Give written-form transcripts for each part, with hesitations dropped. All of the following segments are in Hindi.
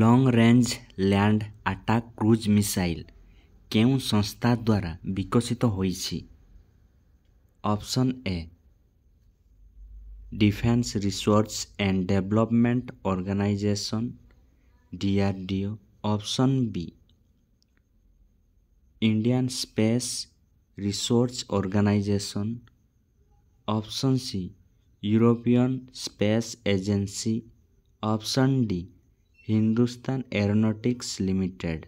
Long range land attack cruise missile केउं संस्था द्वारा विकसित होइछि? Option A defence research and development organisation DRDO। Option B Indian space research organisation. Option C European space agency. Option D Hindustan aeronautics limited.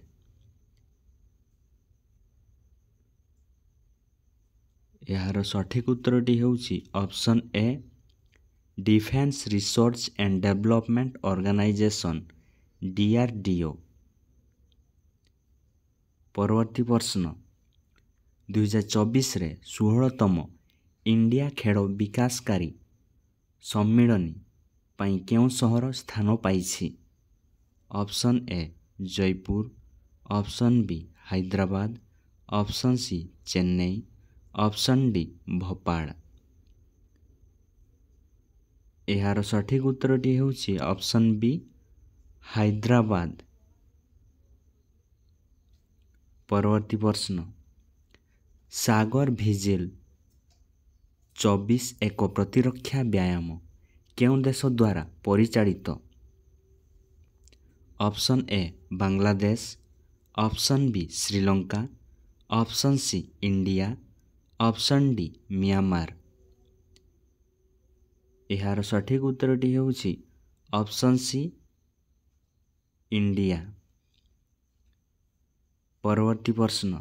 यार सठिक उत्तरटी होउछि option A defence research and development organisation DRDO। परवर्ती प्रश्न 2024 रे 16तम इंडिया खेल विकासकारी सम्मेलन पाई केउं सहर स्थान पाइछि? Option A Jaipur. Option B Hyderabad. Option C Chennai. Option D Bhopal. यार सठिक उत्तरटी होउछि ऑप्शन बी हैदराबाद। परवर्ती प्रश्न सागर भिजिल 24 एक प्रतिरक्षा व्यायाम केउं देश द्वारा परिचालित? Option A Bangladesh. Option B Sri Lanka. Option C India. Option D Myanmar. यार सठिक उत्तरटी होउछि ऑप्शन सी इंडिया। परवर्ती प्रश्न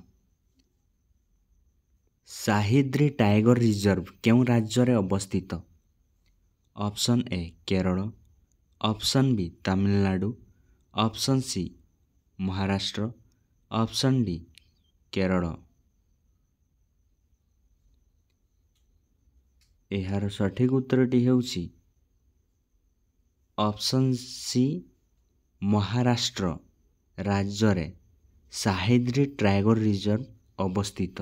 साह्याद्री टाइगर रिजर्व केउं राज्य रे अवस्थित? Option A Kerala. Option B Tamil Nadu. Option C Maharashtra. Option D Kerala. यार सठिक उत्तरटी होउछि ऑप्शन सी महाराष्ट्र राज्य रे साह्याद्री टाइगर रिजर्व अवस्थित।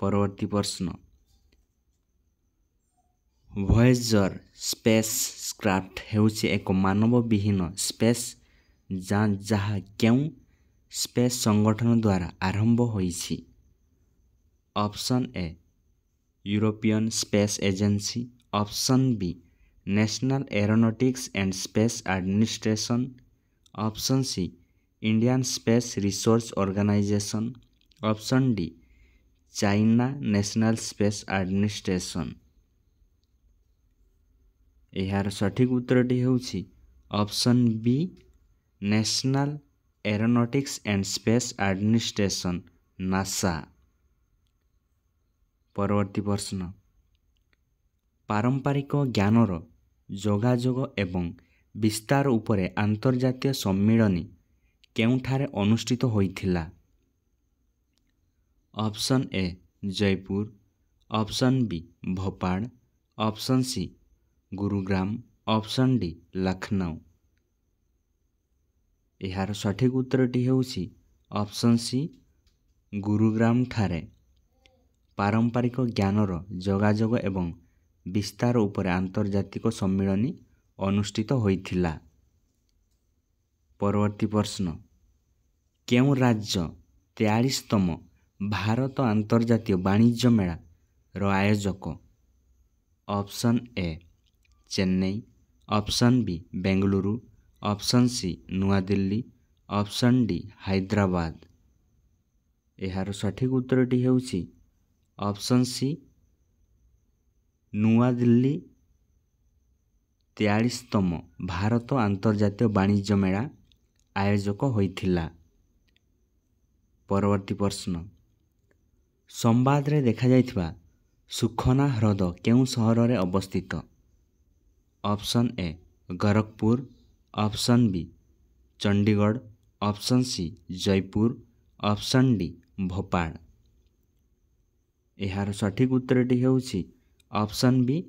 परवर्ती प्रश्न वॉयेजर स्पेस क्राफ्ट हेउछि एक मानव विहीन स्पेस जांच जहाँ केउं स्पेस संगठन द्वारा आरंभ होइछि? Option A European space agency. Option B national aeronautics and space administration. Option C Indian space research organisation. Option D China national space administration. यार सठिक उत्तरटी होउछि option B national aeronautics and space administration NASA. परवर्ती प्रश्न पारंपरिक ज्ञानर जोगाजोग एवं विस्तार उपरे अंतर्जातीय सम्मेलन केउंठारे अनुष्ठित होइथिला? Option A Jaipur. Option B Bhopal. Option C Gurugram. Option D Lucknow. यार सठिक उत्तरटी होउछि ऑप्शन सी गुरुग्राम ठारे पारंपरिक ज्ञानर जोगाजोग एवं विस्तार उपरे आंतर्जातिक सम्मेलन अनुष्ठित होइथिला। परवर्ती प्रश्न केउं राज्य 43तम भारत अंतर्जातीय वाणिज्य मेला रो आयोजक? Option A Chennai. Option B Bengaluru. Option C Naya Delhi. Option D Hyderabad. यार सठिक उत्तरटी हेउछि ऑप्शन सी नया दिल्ली 43तम भारत अंतर्जातीय वाणिज्य मेला आयोजक होइथिला। परवर्ती प्रश्न संवाद रे देखा जाइथिबा सुखना ह्रद केउं शहर रे अवस्थित? Option A Gorakhpur. Option B Chandigarh. Option C Jaipur. Option D Bhopal. यार सठिक उत्तरटी होउछि ऑप्शन बी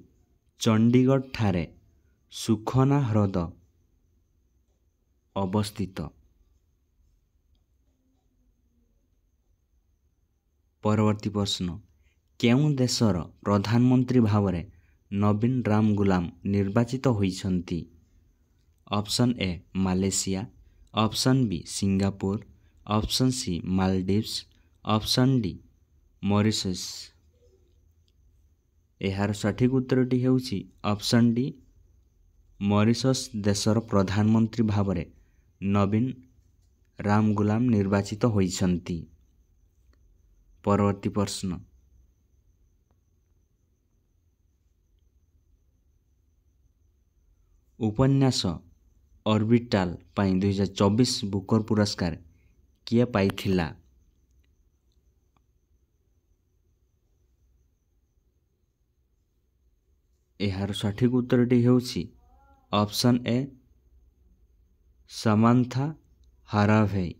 चंडीगढ़ ठारे सुखना ह्रद अवस्थित। परवर्ती प्रश्न केउं देशर प्रधानमंत्री भावरे नवीन राम गुलाम निर्वाचित होइछन्ति? Option A Malaysia, option B Singapore, option C Maldives, option D Mauritius. यार सठिक उत्तरटी हेउछि ऑप्शन डी मॉरिशस देशर प्रधानमंत्री भावरे नवीन रामगुलाम निर्वाचित होइछन्ति। परवर्ती प्रश्न उपन्यास ऑर्बिटाल 2024 बुकर पुरस्कार किए पाइथिला। यार सठिक उत्तरटी हेउछि ऑप्शन ए सामांथा हारावे।